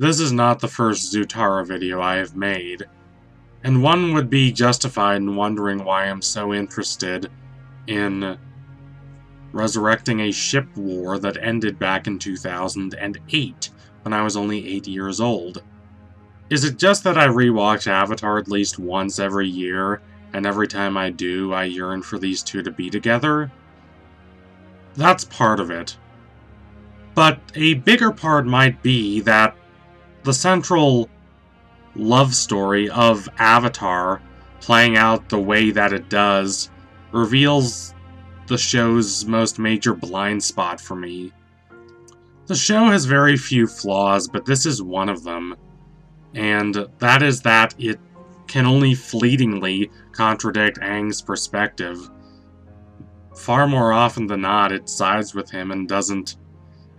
This is not the first Zutara video I have made, and one would be justified in wondering why I'm so interested in resurrecting a ship war that ended back in 2008, when I was only 8 years old. Is it just that I rewatch Avatar at least once every year, and every time I do, I yearn for these two to be together? That's part of it. But a bigger part might be that the central love story of Avatar, playing out the way that it does, reveals the show's most major blind spot for me. The show has very few flaws, but this is one of them, and that is that it can only fleetingly contradict Aang's perspective. Far more often than not, it sides with him and doesn't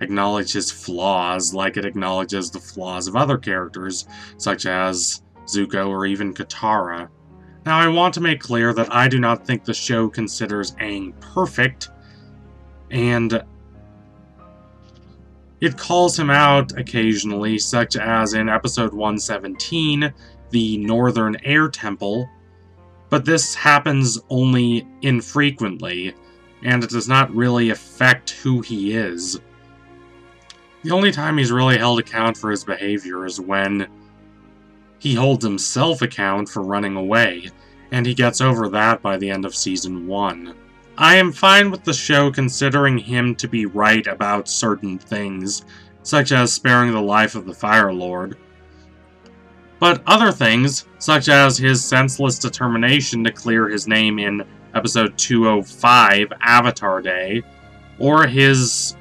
acknowledge his flaws like it acknowledges the flaws of other characters, such as Zuko or even Katara. Now, I want to make clear that I do not think the show considers Aang perfect, and it calls him out occasionally, such as in episode 117, the Northern Air Temple, but this happens only infrequently, and it does not really affect who he is. The only time he's really held account for his behavior is when he holds himself account for running away, and he gets over that by the end of Season 1. I am fine with the show considering him to be right about certain things, such as sparing the life of the Fire Lord, but other things, such as his senseless determination to clear his name in episode 205, Avatar Day, or his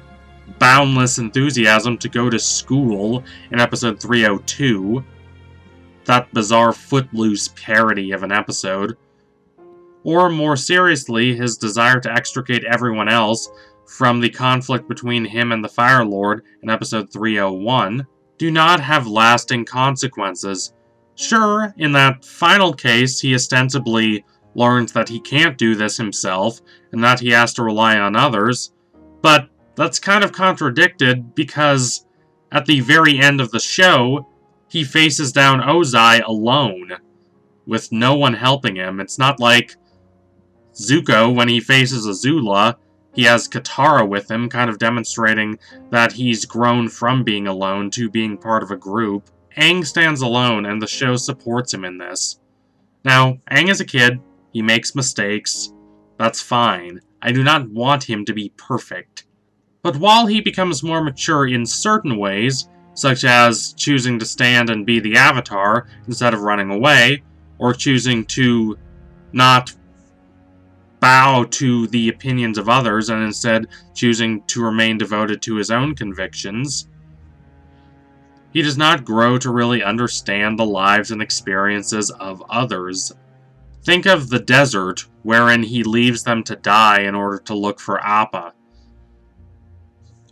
boundless enthusiasm to go to school in episode 302, that bizarre footloose parody of an episode, or more seriously, his desire to extricate everyone else from the conflict between him and the Fire Lord in episode 301, do not have lasting consequences. Sure, in that final case, he ostensibly learns that he can't do this himself, and that he has to rely on others, but that's kind of contradicted because at the very end of the show, he faces down Ozai alone, with no one helping him. It's not like Zuko, when he faces Azula, he has Katara with him, kind of demonstrating that he's grown from being alone to being part of a group. Aang stands alone, and the show supports him in this. Now, Aang is a kid. He makes mistakes. That's fine. I do not want him to be perfect. But while he becomes more mature in certain ways, such as choosing to stand and be the Avatar instead of running away, or choosing to not bow to the opinions of others and instead choosing to remain devoted to his own convictions, he does not grow to really understand the lives and experiences of others. Think of the desert, wherein he leaves them to die in order to look for Appa.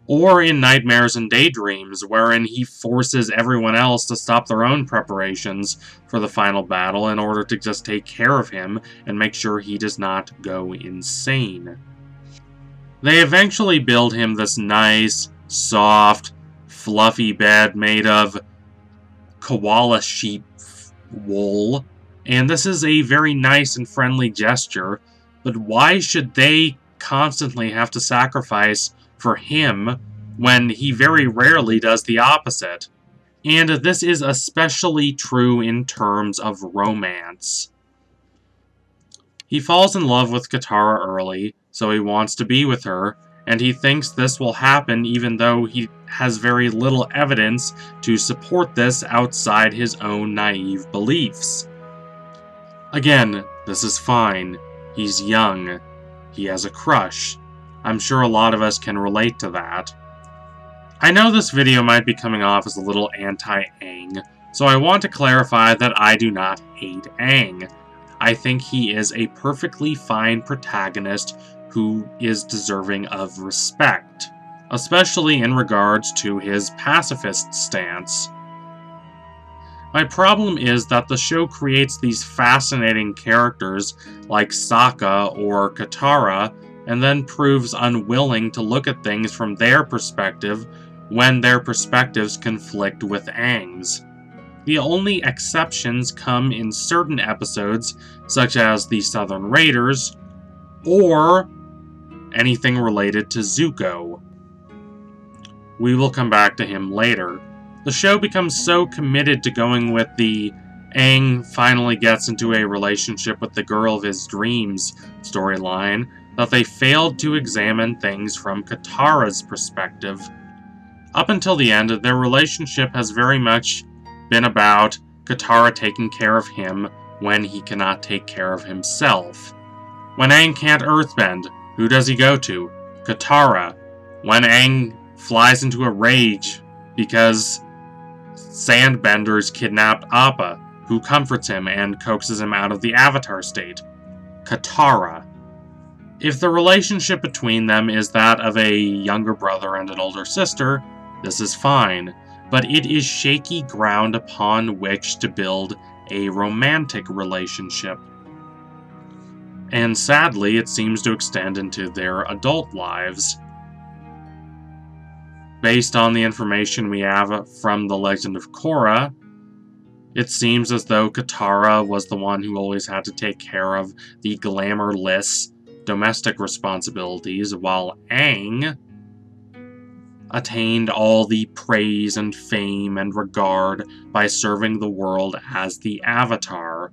Or in Nightmares and Daydreams, wherein he forces everyone else to stop their own preparations for the final battle in order to just take care of him and make sure he does not go insane. They eventually build him this nice, soft, fluffy bed made of koala sheep wool, and this is a very nice and friendly gesture, but why should they constantly have to sacrifice for him when he very rarely does the opposite? And this is especially true in terms of romance. He falls in love with Katara early, so he wants to be with her, and he thinks this will happen even though he has very little evidence to support this outside his own naive beliefs. Again, this is fine. He's young. He has a crush. I'm sure a lot of us can relate to that. I know this video might be coming off as a little anti-Aang, so I want to clarify that I do not hate Aang. I think he is a perfectly fine protagonist who is deserving of respect, especially in regards to his pacifist stance. My problem is that the show creates these fascinating characters like Sokka or Katara, and then proves unwilling to look at things from their perspective when their perspectives conflict with Aang's. The only exceptions come in certain episodes, such as the Southern Raiders, or anything related to Zuko. We will come back to him later. The show becomes so committed to going with the Aang finally gets into a relationship with the girl of his dreams storyline that they failed to examine things from Katara's perspective. Up until the end, their relationship has very much been about Katara taking care of him when he cannot take care of himself. When Aang can't earthbend, who does he go to? Katara. When Aang flies into a rage because sandbenders kidnapped Appa, who comforts him and coaxes him out of the Avatar state? Katara. If the relationship between them is that of a younger brother and an older sister, this is fine, but it is shaky ground upon which to build a romantic relationship. And sadly, it seems to extend into their adult lives. Based on the information we have from The Legend of Korra, it seems as though Katara was the one who always had to take care of the glamour-less domestic responsibilities, while Aang attained all the praise and fame and regard by serving the world as the Avatar.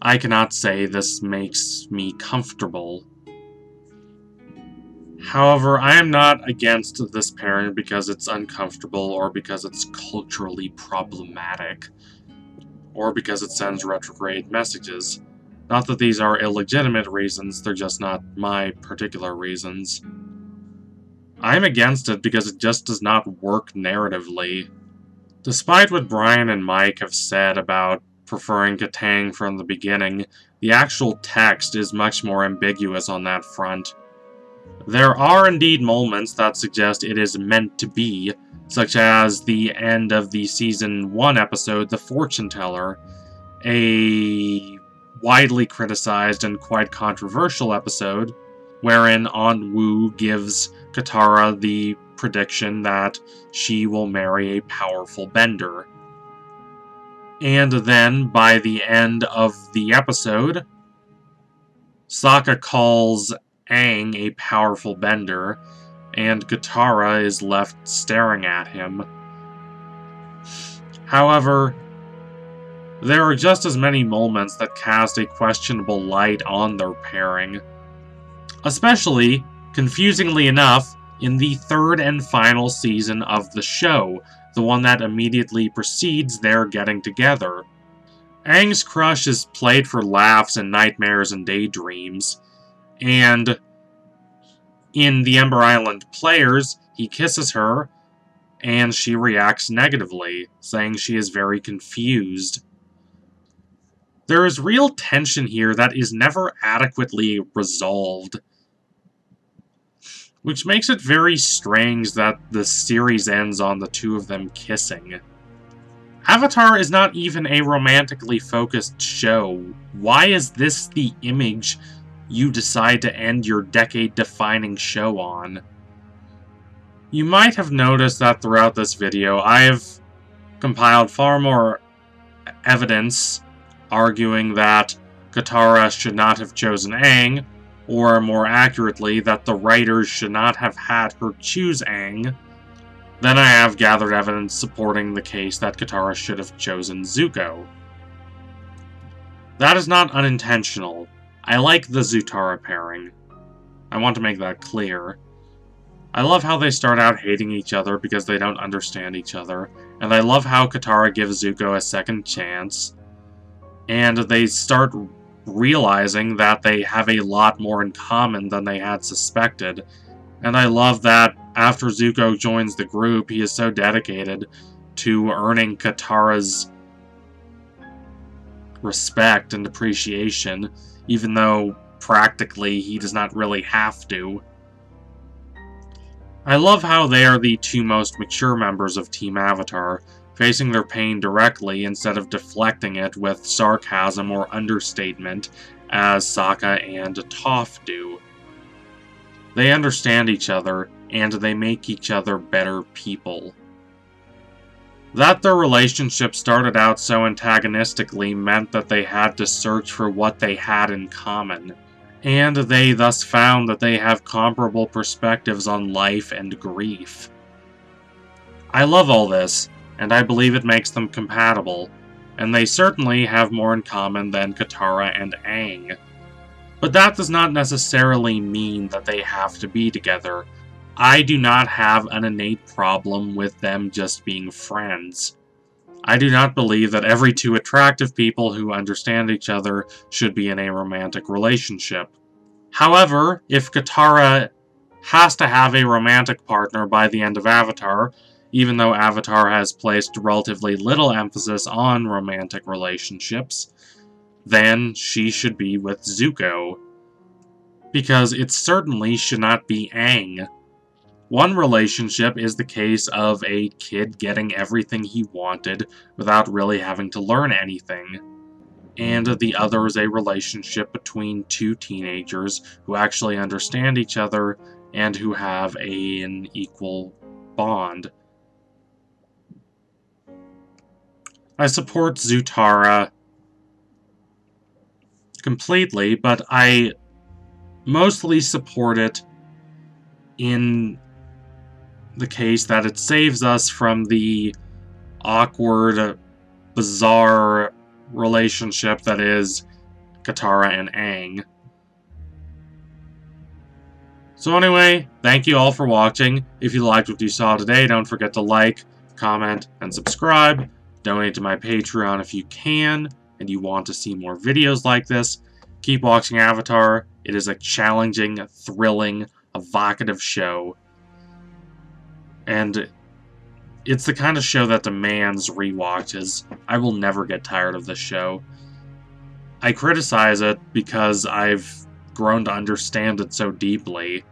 I cannot say this makes me comfortable. However, I am not against this pairing because it's uncomfortable, or because it's culturally problematic, or because it sends retrograde messages. Not that these are illegitimate reasons, they're just not my particular reasons. I'm against it because it just does not work narratively. Despite what Brian and Mike have said about preferring Katang from the beginning, the actual text is much more ambiguous on that front. There are indeed moments that suggest it is meant to be, such as the end of the Season 1 episode, The Fortune Teller, a widely criticized and quite controversial episode, wherein Aunt Wu gives Katara the prediction that she will marry a powerful bender. And then, by the end of the episode, Sokka calls Aang a powerful bender, and Katara is left staring at him. However, there are just as many moments that cast a questionable light on their pairing. Especially, confusingly enough, in the third and final season of the show, the one that immediately precedes their getting together. Aang's crush is played for laughs and nightmares and daydreams, and in the Ember Island Players, he kisses her, and she reacts negatively, saying she is very confused. There is real tension here that is never adequately resolved, which makes it very strange that the series ends on the two of them kissing. Avatar is not even a romantically focused show. Why is this the image you decide to end your decade-defining show on? You might have noticed that throughout this video, I have compiled far more evidence arguing that Katara should not have chosen Aang, or more accurately, that the writers should not have had her choose Aang, then I have gathered evidence supporting the case that Katara should have chosen Zuko. That is not unintentional. I like the Zutara pairing. I want to make that clear. I love how they start out hating each other because they don't understand each other, and I love how Katara gives Zuko a second chance, and they start realizing that they have a lot more in common than they had suspected, and I love that after Zuko joins the group, he is so dedicated to earning Katara's respect and appreciation, even though practically he does not really have to. I love how they are the two most mature members of Team Avatar, facing their pain directly instead of deflecting it with sarcasm or understatement as Sokka and Toph do. They understand each other, and they make each other better people. That their relationship started out so antagonistically meant that they had to search for what they had in common, and they thus found that they have comparable perspectives on life and grief. I love all this, and I believe it makes them compatible, and they certainly have more in common than Katara and Aang. But that does not necessarily mean that they have to be together. I do not have an innate problem with them just being friends. I do not believe that every two attractive people who understand each other should be in a romantic relationship. However, if Katara has to have a romantic partner by the end of Avatar, even though Avatar has placed relatively little emphasis on romantic relationships, then she should be with Zuko. Because it certainly should not be Aang. One relationship is the case of a kid getting everything he wanted without really having to learn anything, and the other is a relationship between two teenagers who actually understand each other and who have an equal bond. I support Zutara completely, but I mostly support it in the case that it saves us from the awkward, bizarre relationship that is Katara and Aang. So anyway, thank you all for watching. If you liked what you saw today, don't forget to like, comment, and subscribe. Donate to my Patreon if you can, and you want to see more videos like this. Keep watching Avatar. It is a challenging, thrilling, evocative show. And it's the kind of show that demands rewatches. I will never get tired of this show. I criticize it because I've grown to understand it so deeply.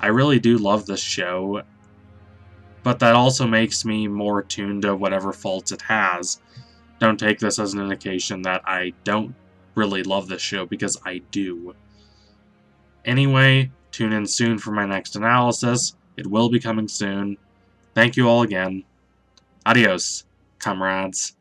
I really do love this show, but that also makes me more attuned to whatever faults it has. Don't take this as an indication that I don't really love this show, because I do. Anyway, tune in soon for my next analysis. It will be coming soon. Thank you all again. Adios, comrades.